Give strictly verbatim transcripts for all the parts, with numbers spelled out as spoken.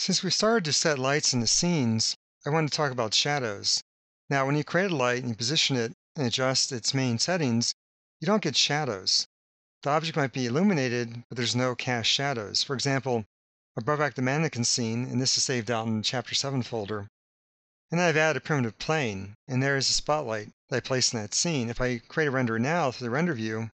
Since we started to set lights in the scenes, I want to talk about shadows. Now, when you create a light and you position it and adjust its main settings, you don't get shadows. The object might be illuminated, but there's no cast shadows. For example, I brought back the mannequin scene, and this is saved out in the Chapter seven folder. And I've added a primitive plane, and there is a spotlight that I placed in that scene. If I create a render now through the Render View,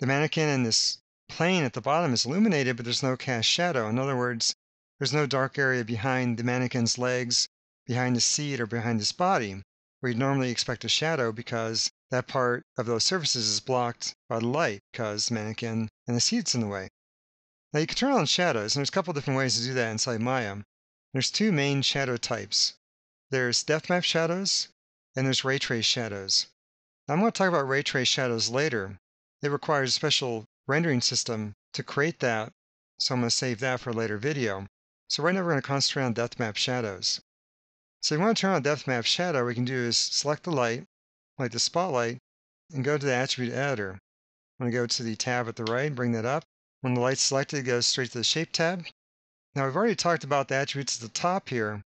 the mannequin and this plane at the bottom is illuminated, but there's no cast shadow. In other words, there's no dark area behind the mannequin's legs, behind the seat, or behind this body, where you'd normally expect a shadow because that part of those surfaces is blocked by the light because the mannequin and the seat's in the way. Now you can turn on shadows, and there's a couple different ways to do that inside Maya. There's two main shadow types. There's depth map shadows, and there's ray trace shadows. Now, I'm going to talk about ray trace shadows later. It requires a special rendering system to create that, so I'm going to save that for a later video. So right now we're going to concentrate on depth map shadows. So if you want to turn on depth map shadow, what we can do is select the light, like the spotlight, and go to the attribute editor. I'm going to go to the tab at the right, bring that up. When the light's selected, it goes straight to the shape tab. Now we've already talked about the attributes at the top here,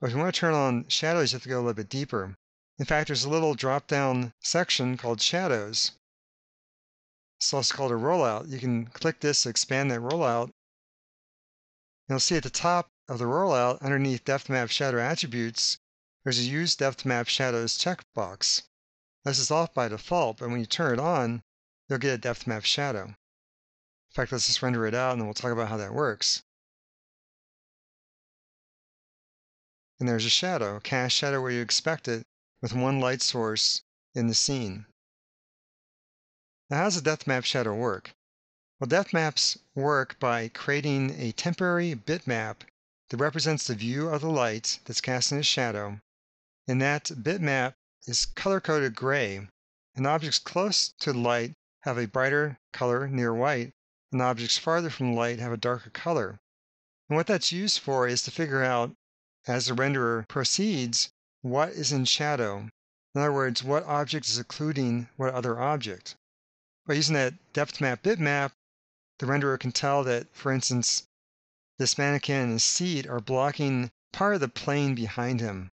but if you want to turn on shadows, you have to go a little bit deeper. In fact, there's a little drop-down section called shadows. It's also called a rollout. You can click this to expand that rollout. You'll see at the top of the rollout, underneath Depth Map Shadow Attributes, there's a Use Depth Map Shadows checkbox. This is off by default, but when you turn it on, you'll get a Depth Map Shadow. In fact, let's just render it out and then we'll talk about how that works. And there's a shadow, a cast shadow where you expect it, with one light source in the scene. Now, how does a depth map shadow work? Well, depth maps work by creating a temporary bitmap that represents the view of the light that's casting a shadow, and that bitmap is color-coded gray, and objects close to the light have a brighter color near white, and objects farther from the light have a darker color. And what that's used for is to figure out, as the renderer proceeds, what is in shadow. In other words, what object is occluding what other object. By using that depth map bitmap, the renderer can tell that, for instance, this mannequin and his seat are blocking part of the plane behind him.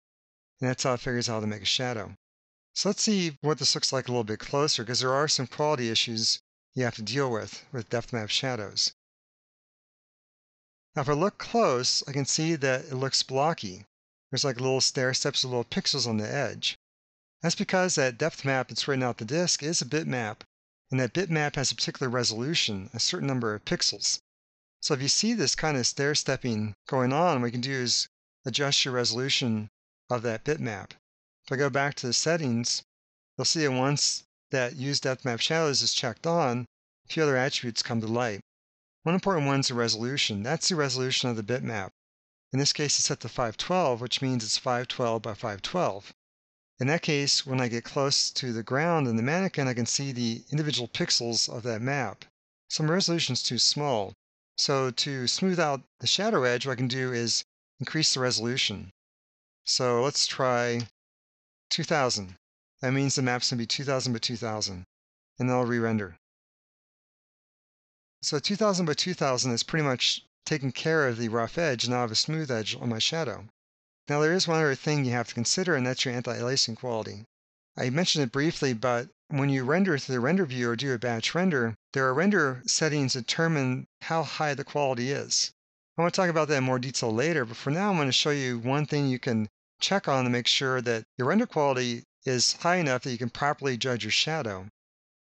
And that's how it figures out how to make a shadow. So let's see what this looks like a little bit closer, because there are some quality issues you have to deal with with depth map shadows. Now, if I look close, I can see that it looks blocky. There's like little stair steps with little pixels on the edge. That's because that depth map that's written out the disk is a bitmap, and that bitmap has a particular resolution, a certain number of pixels. So if you see this kind of stair-stepping going on, what you can do is adjust your resolution of that bitmap. If I go back to the settings, you'll see that once that Use Depth Map Shadows is checked on, a few other attributes come to light. One important one is the resolution. That's the resolution of the bitmap. In this case, it's set to five twelve, which means it's five twelve by five twelve. In that case, when I get close to the ground and the mannequin, I can see the individual pixels of that map. So my resolution's too small. So to smooth out the shadow edge, what I can do is increase the resolution. So let's try two thousand. That means the map's going to be two thousand by two thousand. And then I'll re-render. So two thousand by two thousand is pretty much taking care of the rough edge, and now I have a smooth edge on my shadow. Now, there is one other thing you have to consider, and that's your anti-aliasing quality. I mentioned it briefly, but when you render through the Render View or do a batch render, there are render settings that determine how high the quality is. I want to talk about that in more detail later, but for now I'm going to show you one thing you can check on to make sure that your render quality is high enough that you can properly judge your shadow.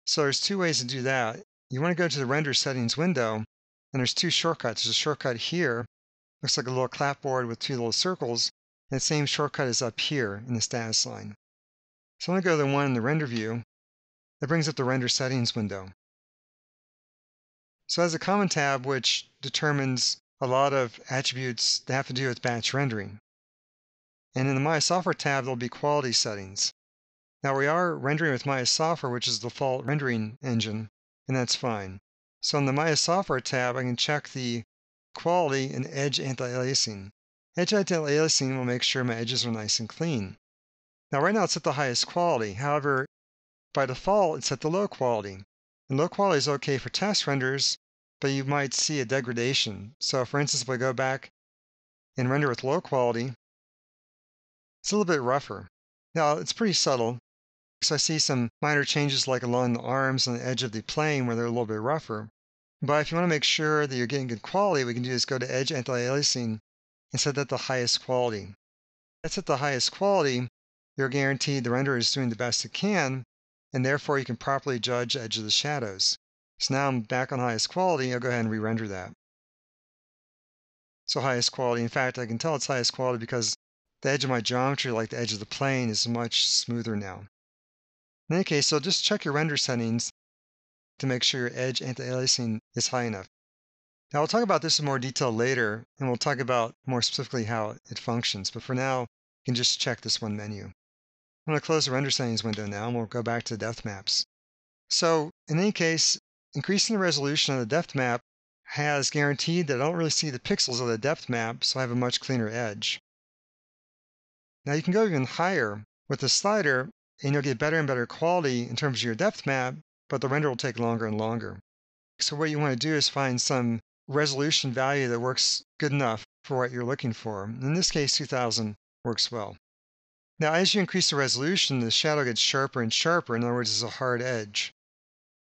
So there's two ways to do that. You want to go to the Render Settings window, and there's two shortcuts. There's a shortcut here, looks like a little clapboard with two little circles, and that same shortcut is up here in the status line. So I'm going to go to the one in the Render View. That brings up the Render Settings window. So it has a common tab which determines a lot of attributes that have to do with batch rendering. And in the Maya Software tab, there'll be quality settings. Now, we are rendering with Maya Software, which is the default rendering engine, and that's fine. So in the Maya Software tab, I can check the quality and edge anti-aliasing. Edge anti-aliasing will make sure my edges are nice and clean. Now, right now it's at the highest quality. However, by default, it's at the low quality. And low quality is okay for test renders, but you might see a degradation. So for instance, if I go back and render with low quality, it's a little bit rougher. Now it's pretty subtle, because I see some minor changes like along the arms and the edge of the plane where they're a little bit rougher. But if you want to make sure that you're getting good quality, we can do is go to Edge Anti-Aliasing and set that to highest quality. That's at the highest quality, you're guaranteed the renderer is doing the best it can, and therefore you can properly judge the edge of the shadows. So now I'm back on highest quality, I'll go ahead and re-render that. So highest quality, in fact I can tell it's highest quality because the edge of my geometry, like the edge of the plane, is much smoother now. In any case, so just check your render settings to make sure your edge anti-aliasing is high enough. Now we'll talk about this in more detail later, and we'll talk about more specifically how it functions, but for now, you can just check this one menu. I'm going to close the render settings window now, and we'll go back to depth maps. So, in any case, increasing the resolution on the depth map has guaranteed that I don't really see the pixels of the depth map, so I have a much cleaner edge. Now you can go even higher with the slider, and you'll get better and better quality in terms of your depth map, but the render will take longer and longer. So what you want to do is find some resolution value that works good enough for what you're looking for. In this case, two thousand works well. Now, as you increase the resolution, the shadow gets sharper and sharper. In other words, it's a hard edge.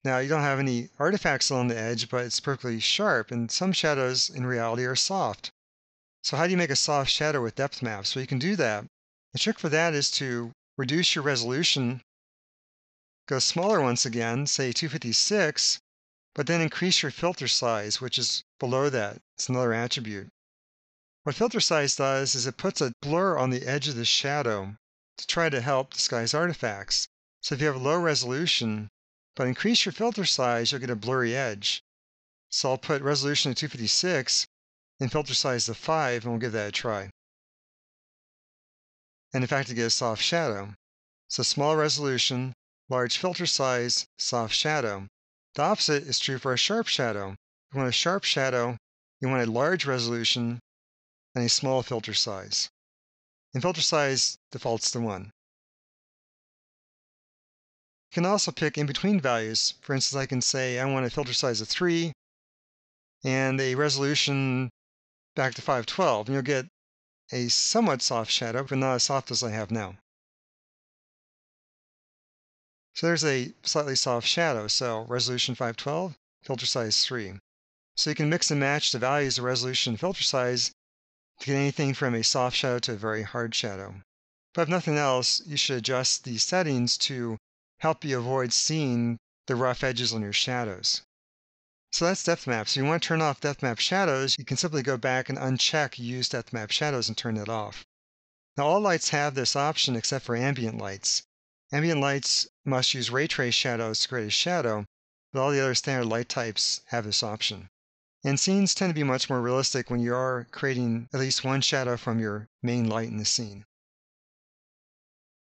Now, you don't have any artifacts along the edge, but it's perfectly sharp, and some shadows in reality are soft. So how do you make a soft shadow with depth maps? Well, you can do that. The trick for that is to reduce your resolution, go smaller once again, say two fifty-six, but then increase your filter size, which is below that. It's another attribute. What filter size does is it puts a blur on the edge of the shadow to try to help disguise artifacts. So if you have low resolution, but increase your filter size, you'll get a blurry edge. So I'll put resolution at two fifty-six and filter size to five, and we'll give that a try. And in fact, you get a soft shadow. So small resolution, large filter size, soft shadow. The opposite is true for a sharp shadow. You want a sharp shadow, you want a large resolution, and a small filter size. And filter size defaults to one. You can also pick in-between values. For instance, I can say I want a filter size of three and a resolution back to five twelve, and you'll get a somewhat soft shadow, but not as soft as I have now. So there's a slightly soft shadow, so resolution five twelve, filter size three. So you can mix and match the values of resolution and filter size to get anything from a soft shadow to a very hard shadow. But if nothing else, you should adjust these settings to help you avoid seeing the rough edges on your shadows. So that's depth map. So if you want to turn off depth map shadows, you can simply go back and uncheck use depth map shadows and turn it off. Now all lights have this option except for ambient lights. Ambient lights must use ray trace shadows to create a shadow, but all the other standard light types have this option. And scenes tend to be much more realistic when you are creating at least one shadow from your main light in the scene.